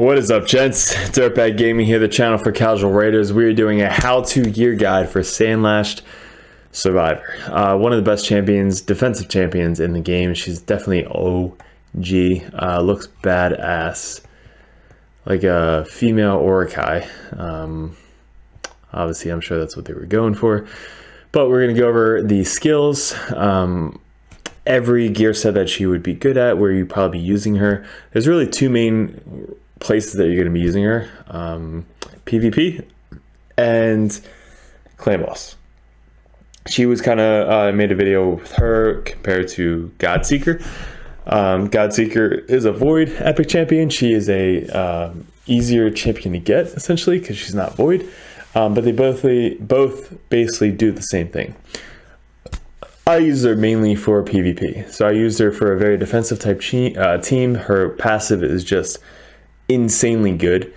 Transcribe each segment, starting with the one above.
What is up, gents? Dirtbag Gaming here, the channel for casual raiders. We are doing a how-to gear guide for Sandlashed Survivor. One of the best champions, defensive champions in the game. She's definitely OG. Looks badass. Like a female Ursiga. Obviously, I'm sure that's what they were going for. But we're going to go over the skills. Every gear set that she would be good at, where you'd probably be using her. There's really two main places that you're going to be using her, PvP and clan boss. She was kind of made a video with her compared to Godseeker. Godseeker is a void epic champion. She is a easier champion to get, essentially, because she's not void, but they both basically do the same thing. I use her mainly for PvP, so I used her for a very defensive type team. Her passive is just insanely good.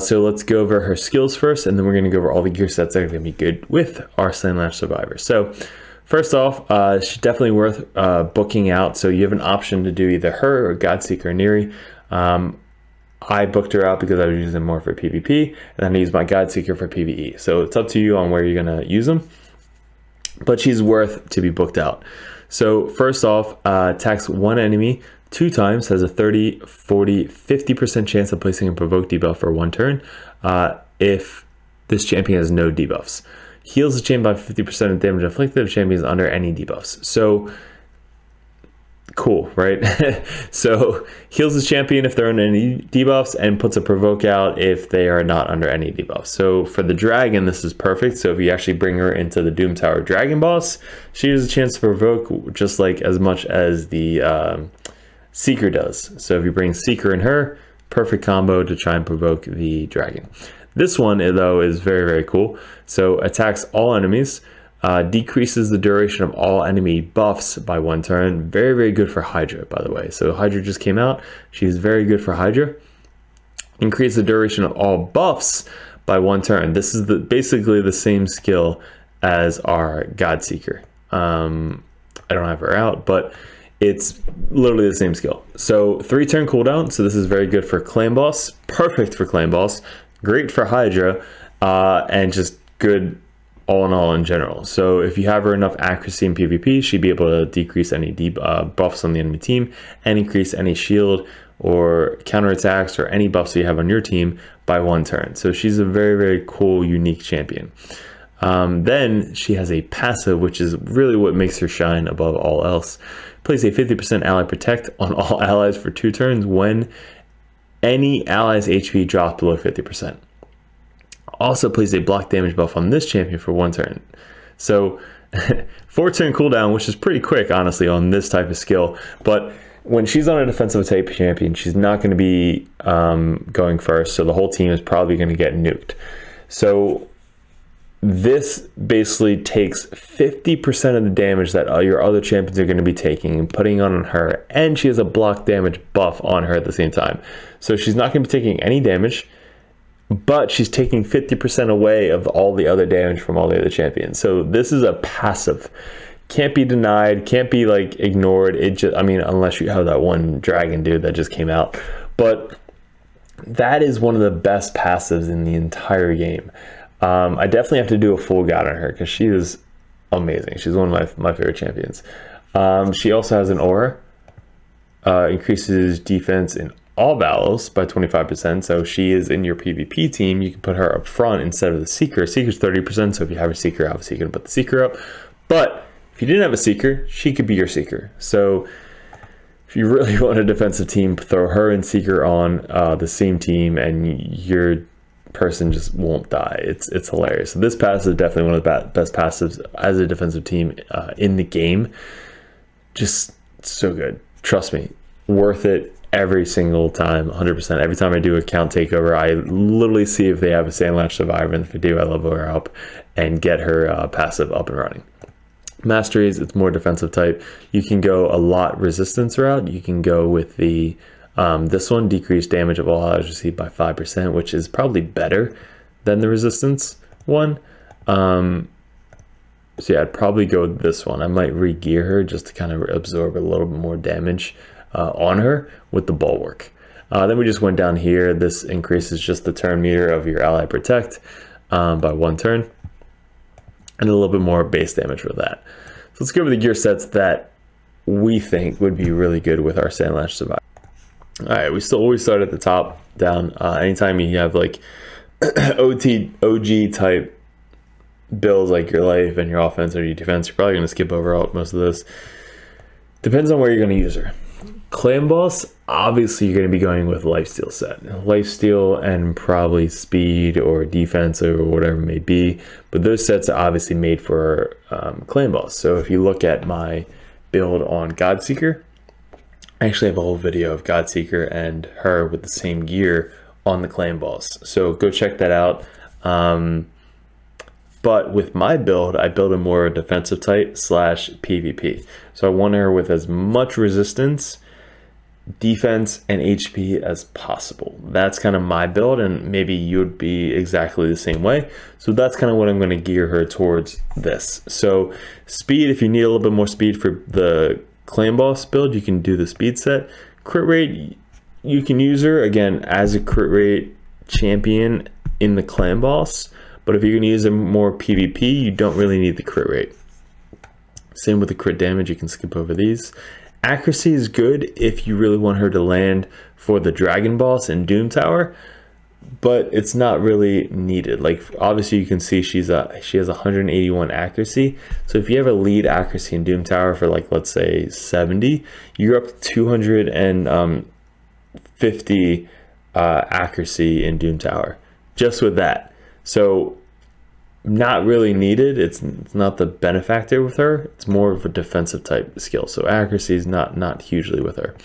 So let's go over her skills first, and then we're going to go over all the gear sets that are going to be good with our Sandlashed Survivor. So first off, she's definitely worth booking out. So you have an option to do either her or Godseeker or Neri. I booked her out because I was using more for PvP, and then I used my Godseeker for PvE. So it's up to you on where you're going to use them, but she's worth to be booked out. So first off, attacks one enemy two times, has a 30, 40, 50% chance of placing a provoke debuff for one turn if this champion has no debuffs. Heals the champion by 50% of damage afflicted if champion is under any debuffs. So cool, right? So heals the champion if they're under any debuffs, and puts a provoke out if they are not under any debuffs. So for the dragon, this is perfect. So if you actually bring her into the Doom Tower dragon boss, she has a chance to provoke just like as much as the Seeker does. So if you bring Seeker and her, perfect combo to try and provoke the dragon. This one though is very, very cool. So attacks all enemies, decreases the duration of all enemy buffs by one turn. Very, very good for Hydra, by the way. So Hydra just came out. She's very good for Hydra. Increase the duration of all buffs by one turn. This is basically the same skill as our Godseeker. I don't have her out, but it's literally the same skill. So 3-turn cooldown. So this is very good for clan boss, perfect for clan boss, great for Hydra, and just good all in all in general. So if you have her enough accuracy in PvP, she'd be able to decrease any buffs on the enemy team and increase any shield or counterattacks or any buffs that you have on your team by one turn. So she's a very, very cool, unique champion. Then she has a passive, which is really what makes her shine above all else. Place a 50% ally protect on all allies for 2 turns when any ally's HP drops below 50%. Also place a block damage buff on this champion for 1 turn. So 4-turn cooldown, which is pretty quick, honestly, on this type of skill. But when she's on a defensive type champion, she's not going to be going first. So the whole team is probably going to get nuked. So this basically takes 50% of the damage that all your other champions are going to be taking and putting on her, and she has a block damage buff on her at the same time. So she's not going to be taking any damage, but she's taking 50% away of all the other damage from all the other champions. So this is a passive. Can't be denied, can't be like ignored. It just, I mean, unless you have that one dragon dude that just came out. But that is one of the best passives in the entire game. I definitely have to do a full guide on her because she is amazing. She's one of my favorite champions. She also has an aura, increases defense in all battles by 25%. So she is in your PvP team. You can put her up front instead of the Seeker. Seeker's 30%. So if you have a Seeker, obviously you can put the Seeker up. But if you didn't have a Seeker, she could be your Seeker. So if you really want a defensive team, throw her and Seeker on the same team, and you're person just won't die. It's hilarious. So this passive is definitely one of the best passives as a defensive team in the game. Just so good, trust me, worth it every single time. 100%. Every time I do account takeover, I literally see if they have a Sandlashed Survivor, and if I do, I level her up and get her passive up and running. Masteries, it's more defensive type. You can go a lot resistance route. You can go with the this one, decreased damage of all allies received by 5%, which is probably better than the resistance one. So yeah, I'd probably go with this one. I might re-gear her just to kind of absorb a little bit more damage on her with the bulwark. Then we just went down here. This increases just the turn meter of your ally protect by one turn, and a little bit more base damage for that. So let's go over the gear sets that we think would be really good with our Sandlashed Survivor. All right, we still always start at the top down. Anytime you have like OG type builds like your life and your offense or your defense, you're probably going to skip over most of this. Depends on where you're going to use her. Clan Boss, obviously you're going to be going with lifesteal set. Lifesteal and probably speed or defense or whatever it may be. But those sets are obviously made for Clan Boss. So if you look at my build on Godseeker, I actually have a whole video of Godseeker and her with the same gear on the Clan Boss. So go check that out. But with my build, I build a more defensive type slash PvP. So I want her with as much resistance, defense, and HP as possible. That's kind of my build, and maybe you'd be exactly the same way. So that's kind of what I'm going to gear her towards this. So speed, if you need a little bit more speed for the Clan Boss build, you can do the speed set. Crit rate, you can use her again as a crit rate champion in the Clan Boss, but if you're going to use a more PvP, you don't really need the crit rate. Same with the crit damage, you can skip over these. Accuracy is good if you really want her to land for the Dragon Boss in Doom Tower, but it's not really needed. Like obviously you can see she has 181 accuracy. So if you have a lead accuracy in Doom Tower for like let's say 70, you're up to 250 accuracy in Doom Tower just with that. So not really needed. It's not the benefactor with her. It's more of a defensive type skill. So accuracy is not hugely with her.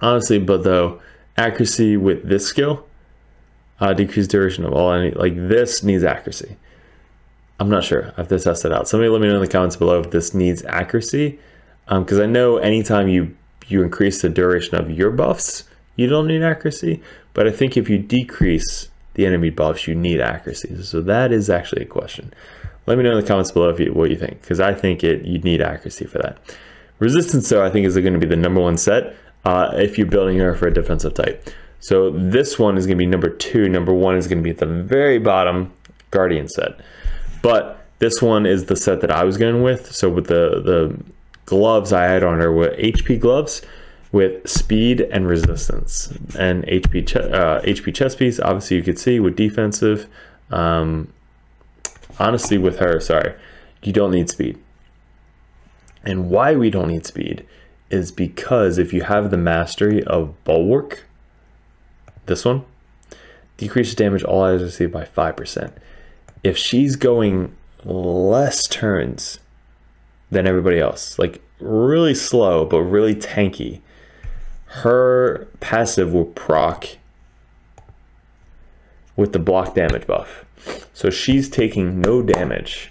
Honestly, but though, accuracy with this skill, decreased duration of all, like this needs accuracy. I'm not sure. I have to test it out. Somebody let me know in the comments below if this needs accuracy. Because I know anytime you increase the duration of your buffs, you don't need accuracy. But I think if you decrease the enemy buffs, you need accuracy. So that is actually a question. Let me know in the comments below what you think. Because I think you need accuracy for that. Resistance, though, I think is going to be the #1 set. If you're building her for a defensive type. So this one is going to be #2. #1 is going to be at the very bottom, Guardian set. But this one is the set that I was going with. So with the gloves I had on her were HP gloves with speed and resistance. And HP chest piece, obviously you could see with defensive. Honestly with her, sorry, you don't need speed. And why we don't need speed is because if you have the mastery of Bulwark, this one, decreases damage all allies receive by 5%. If she's going less turns than everybody else, like really slow but really tanky, her passive will proc with the block damage buff. So she's taking no damage,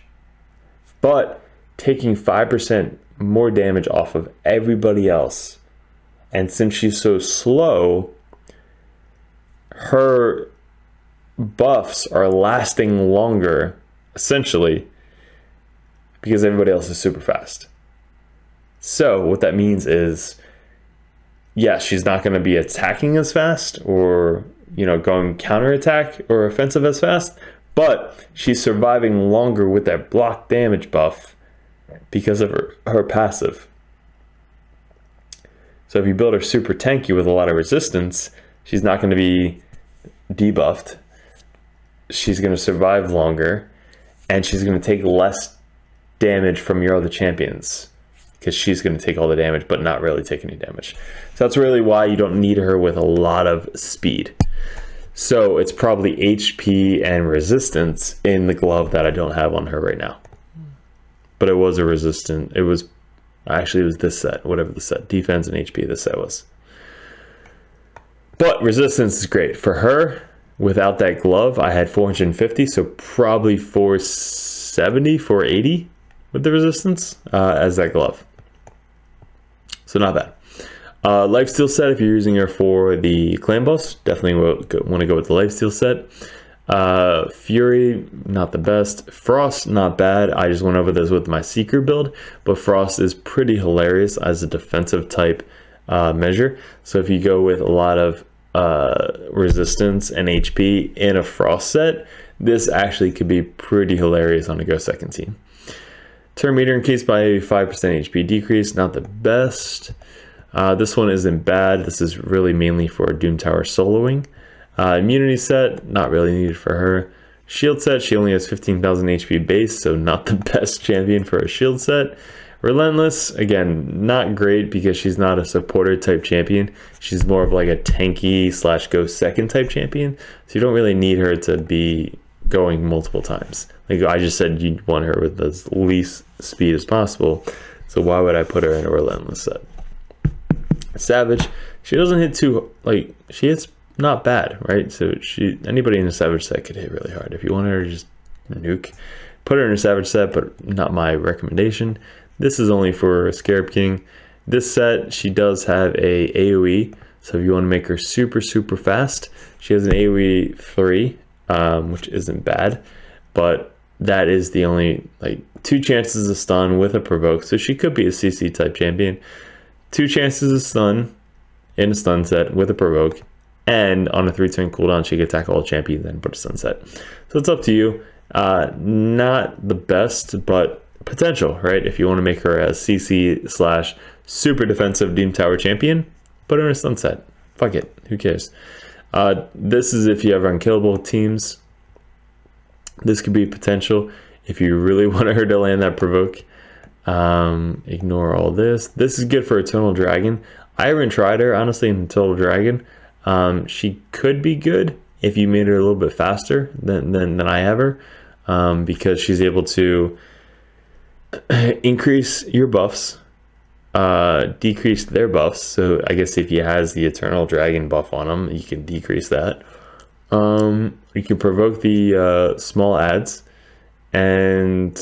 but taking 5% more damage off of everybody else. And since she's so slow, her buffs are lasting longer, essentially, because everybody else is super fast. So what that means is, yeah, she's not going to be attacking as fast or, you know, going counterattack or offensive as fast, but she's surviving longer with that block damage buff because of her passive. So if you build her super tanky with a lot of resistance, she's not going to be debuffed. She's going to survive longer, and she's going to take less damage from your other champions because she's going to take all the damage but not really take any damage. So that's really why you don't need her with a lot of speed. So it's probably HP and resistance in the glove that I don't have on her right now. But it was a resistant, it was this set, whatever the set, defense and HP this set was. But resistance is great. For her, without that glove, I had 450, so probably 470, 480 with the resistance as that glove. So not bad. Lifesteal set, if you're using her for the Clan Boss, definitely want to go with the lifesteal set. Fury, not the best. Frost, not bad. I just went over this with my Seeker build, but Frost is pretty hilarious as a defensive type measure. So if you go with a lot of resistance and HP in a frost set, this actually could be pretty hilarious on a Go Second team. Turn meter increased by 5% HP decrease, not the best. This one isn't bad. This is really mainly for Doom Tower soloing. Immunity set, not really needed for her. Shield set, she only has 15,000 HP base, so not the best champion for a shield set. Relentless, again, not great because she's not a supporter type champion. She's more of like a tanky slash go second type champion. So you don't really need her to be going multiple times. Like I just said, you want her with as least speed as possible. So why would I put her in a relentless set? Savage, she doesn't hit too, like, she hits not bad, right? So she, anybody in a savage set could hit really hard. If you want her to just nuke, put her in a savage set, but not my recommendation. This is only for Scarab King. This set, she does have a AoE, so if you want to make her super, super fast, she has an AoE 3, which isn't bad, but that is the only, like, 2 chances of stun with a provoke, so she could be a CC type champion. 2 chances of stun in a stun set with a provoke, and on a 3-turn cooldown, she can attack all champions and put a stun set. So it's up to you. Not the best, but potential, right? If you want to make her a CC slash super defensive Doom Tower champion, put her in a sunset. Fuck it, who cares? This is if you have unkillable teams. This could be potential if you really want her to land that provoke. Ignore all this. This is good for Eternal Dragon. I haven't tried her honestly in Eternal Dragon. She could be good if you made her a little bit faster than I have her, because she's able to increase your buffs, decrease their buffs. So I guess if he has the Eternal Dragon buff on him, you can decrease that. You can provoke the small adds, and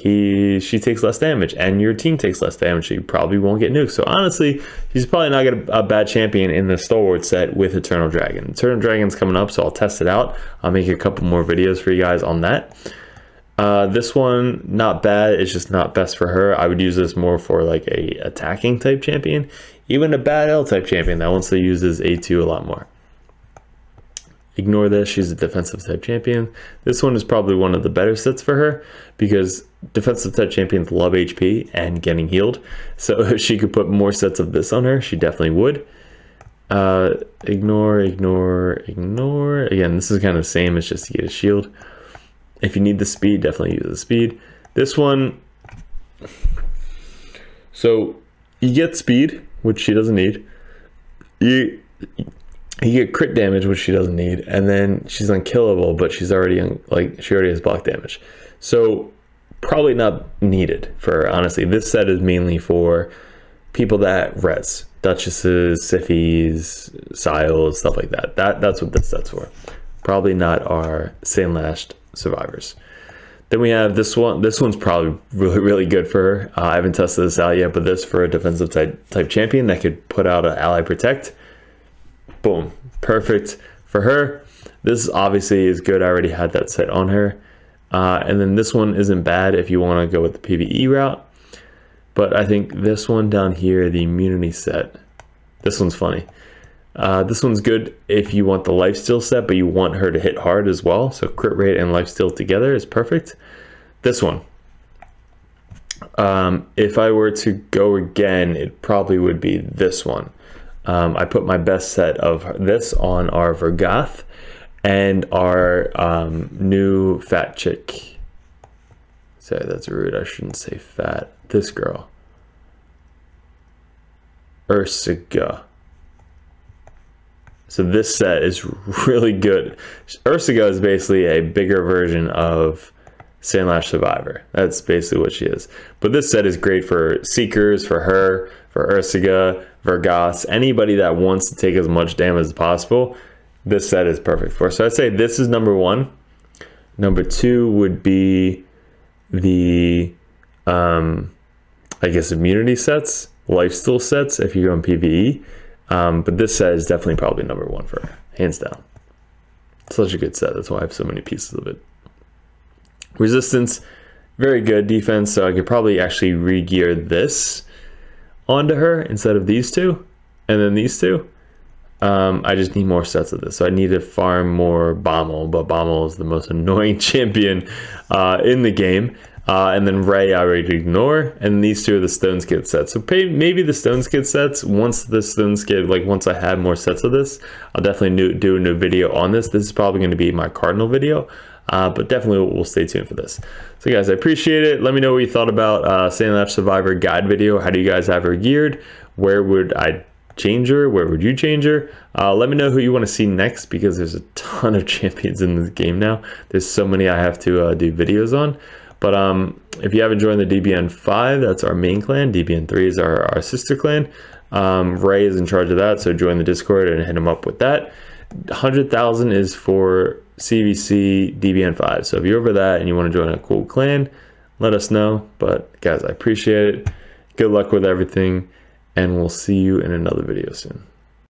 she takes less damage, and your team takes less damage. So you probably won't get nuked. So honestly, she's probably not gonna a bad champion in the stalwart set with Eternal Dragon. Eternal Dragon's coming up, so I'll test it out. I'll make a couple more videos for you guys on that. This one, not bad. It's just not best for her. I would use this more for like a attacking type champion, even a bad L type champion that wants to use his A2 a lot more. Ignore this. She's a defensive type champion. This one is probably one of the better sets for her because defensive type champions love HP and getting healed. So if she could put more sets of this on her, she definitely would. Ignore. Again, this is kind of the same. It's just to get a shield. If you need the speed, definitely use the speed. This one, so you get speed, which she doesn't need. You get crit damage, which she doesn't need, and then she's unkillable, but she's already she already has block damage. So probably not needed for her, honestly. This set is mainly for people that res, Duchesses, Siffies, Siles, stuff like that. That's what this set's for. Probably not our Sandlashed Survivors. Then we have this one. This one's probably really good for her. I haven't tested this out yet, but this for a defensive type champion that could put out an ally protect. Boom, perfect for her. This obviously is good. I already had that set on her. And then this one isn't bad if you want to go with the PvE route, but I think this one down here, the immunity set, this one's funny. This one's good if you want the lifesteal set, but you want her to hit hard as well. So crit rate and lifesteal together is perfect. This one, if I were to go again, it probably would be this one. I put my best set of this on our Vergath and our new fat chick. Sorry, that's rude. I shouldn't say fat. This girl, Ursiga. So this set is really good. Ursiga is basically a bigger version of Sandlashed Survivor. That's basically what she is. But this set is great for Seekers, for her, for Ursiga, Vergath, anybody that wants to take as much damage as possible, this set is perfect for. So I'd say this is number one. Number two would be the, I guess, immunity sets, lifesteal sets if you go in PvE. But this set is definitely probably number one for her, hands down. It's such a good set, that's why I have so many pieces of it. Resistance, very good defense, so I could probably actually re-gear this onto her instead of these two, and then these two. I just need more sets of this, so I need to farm more Bommel, but Bommel is the most annoying champion in the game. And then Ray I already ignore, and these two are the Stone Skid sets. So maybe the Stone Skid sets, once the Stone Skid, like once I have more sets of this, I'll definitely do a new video on this. This is probably going to be my Cardinal video, but definitely we'll stay tuned for this. So guys, I appreciate it. Let me know what you thought about Sandlashed Survivor guide video. How do you guys have her geared? Where would I change her? Where would you change her? Let me know who you want to see next, because there's a ton of champions in this game now. There's so many I have to do videos on. But if you haven't joined the DBN5, that's our main clan. DBN3 is our sister clan. Ray is in charge of that, so join the Discord and hit him up with that. 100,000 is for CVC DBN5. So if you're over that and you want to join a cool clan, let us know. But guys, I appreciate it. Good luck with everything, and we'll see you in another video soon.